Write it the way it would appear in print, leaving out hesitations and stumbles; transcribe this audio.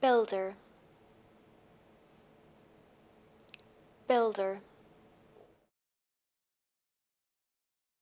Builder, builder.